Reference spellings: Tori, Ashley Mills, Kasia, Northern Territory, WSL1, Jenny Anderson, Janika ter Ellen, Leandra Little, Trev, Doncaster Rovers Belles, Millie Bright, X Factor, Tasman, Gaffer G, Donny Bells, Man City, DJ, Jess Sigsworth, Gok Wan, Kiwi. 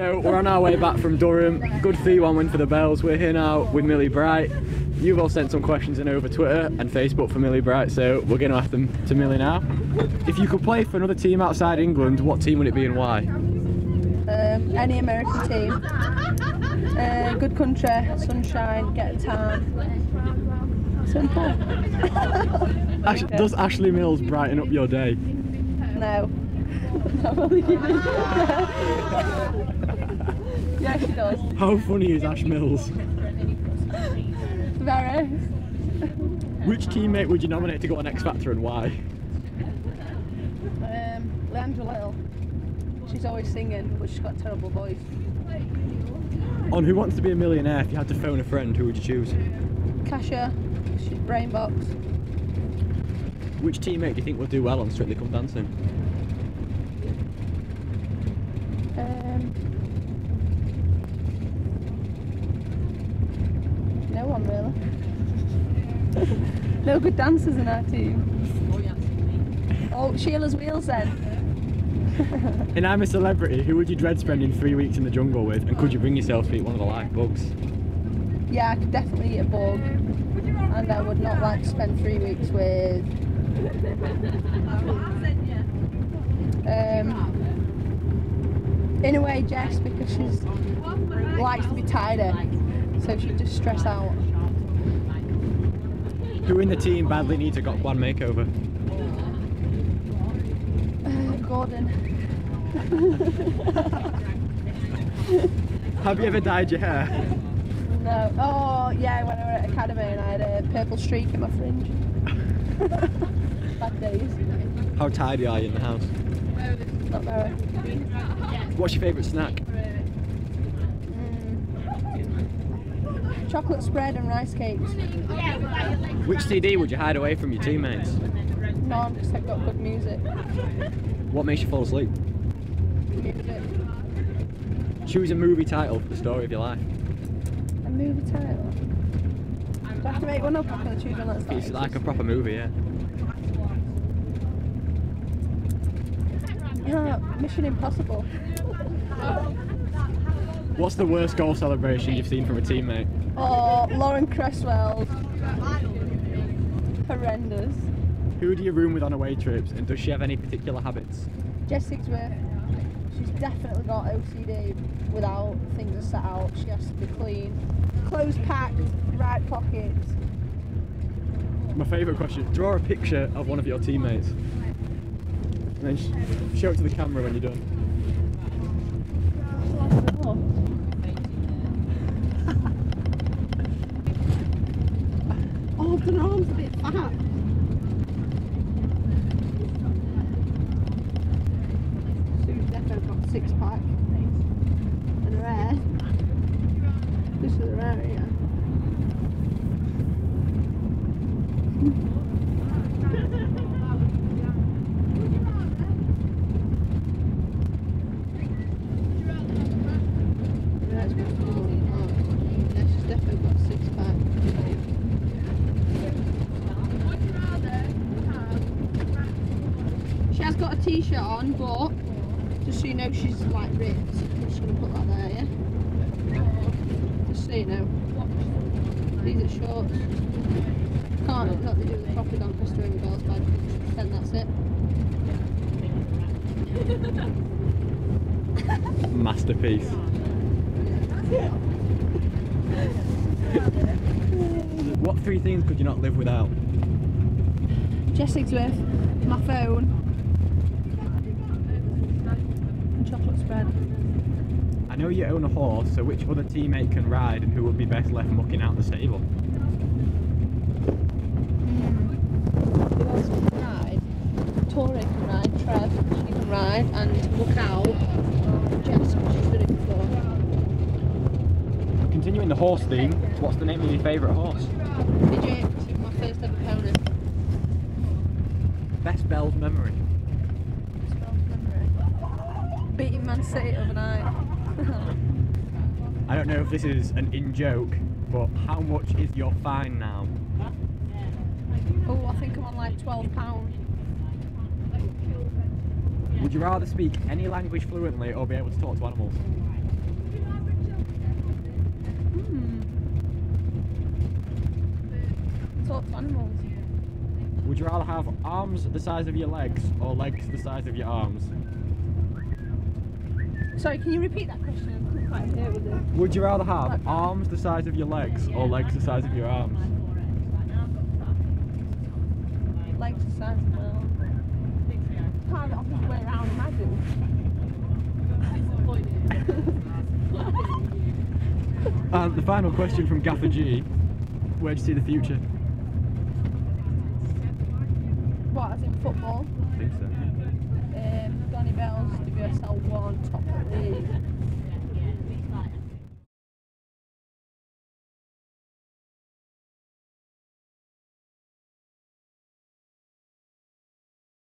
So we're on our way back from Durham. Good 3-1 win for the Bells. We're here now with Millie Bright. You've all sent some questions in over Twitter and Facebook for Millie Bright, so we're going to ask them to Millie now. If you could play for another team outside England, what team would it be and why? Any American team. Good country, sunshine, get a tan. Simple. Does Ashley Mills brighten up your day? No. Yeah, she does. How funny is Ash Mills? Very. Which teammate would you nominate to go on X Factor and why? Leandra Little. She's always singing, but she's got a terrible voice. On Who Wants to Be a Millionaire, if you had to phone a friend, who would you choose? Kasia. She's brain box. Which teammate do you think will do well on Strictly Come Dancing? No one really. No good dancers in our team. Oh, Sheila's wheels then. And I'm a Celebrity. Who would you dread spending 3 weeks in the jungle with? And could you bring yourself to eat one of the live bugs? Yeah, I could definitely eat a bug. And I would not like to spend 3 weeks with... in a way, Jess, because she likes to be tidy, so she'd just stress out. Who in the team badly needs a Gok Wan makeover? Gordon. Have you ever dyed your hair? No. Oh, yeah, when I were at academy and I had a purple streak in my fringe. Bad days. How tidy are you in the house? Not very. What's your favourite snack? Chocolate spread and rice cakes. Which CD would you hide away from your teammates? None, because I've got good music. What makes you fall asleep? Music. Choose a movie title for the story of your life. A movie title? Do I have to make one up or can I choose one that's like... It's like a proper movie, yeah. Mission Impossible. What's the worst goal celebration you've seen from a teammate? Oh, Lauren Cresswell's. Horrendous. Who do you room with on away trips and does she have any particular habits? Jess Sigsworth. She's definitely got OCD without things are set out. She has to be clean. Clothes packed, right pockets. My favourite question. Draw a picture of one of your teammates. And then show it to the camera when you're done. Oh, the arm's a bit fat. Sue's definitely got a six pack. And her hair. This is her hair, yeah. Got a t-shirt on, but just so you know, she's like ripped. I'm just gonna put that there, yeah. Just so you know, these are shorts. Can't let me do the properly on Costa Rica Girls badge. Then that's it. Masterpiece. What three things could you not live without? Jess Sigsworth, my phone. I know you own a horse, so which other teammate can ride and who would be best left mucking out the stable? Who else can ride? Tori can ride, Trev, she can ride, and look out. Jess, she's done it before. Continuing the horse theme, what's the name of your favourite horse? DJ, she's my first ever pony. Best Bells memory? Beating Man City overnight. I don't know if this is an in-joke, but how much is your fine now? Oh, I think I'm on like £12. Would you rather speak any language fluently or be able to talk to animals? adult animals. Would you rather have arms the size of your legs or legs the size of your arms? Sorry, can you repeat that question? I couldn't quite hear with it. Would you rather have arms the size of your legs or legs the size of your arms? Legs the size of my arms. Can't off the way around, imagine. And the final question from Gaffer G. Where do you see the future? What, as in football? I think so. Donny Bells, WSL1, top of the league.